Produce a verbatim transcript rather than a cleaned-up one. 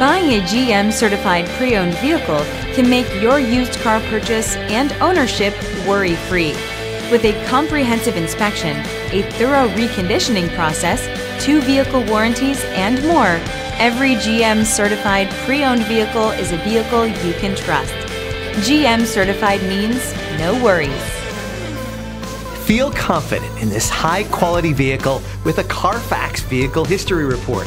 Buying a G M certified pre-owned vehicle can make your used car purchase and ownership worry-free. With a comprehensive inspection, a thorough reconditioning process, two vehicle warranties, and more, every G M certified pre-owned vehicle is a vehicle you can trust. G M certified means no worries. Feel confident in this high-quality vehicle with a Carfax Vehicle History Report.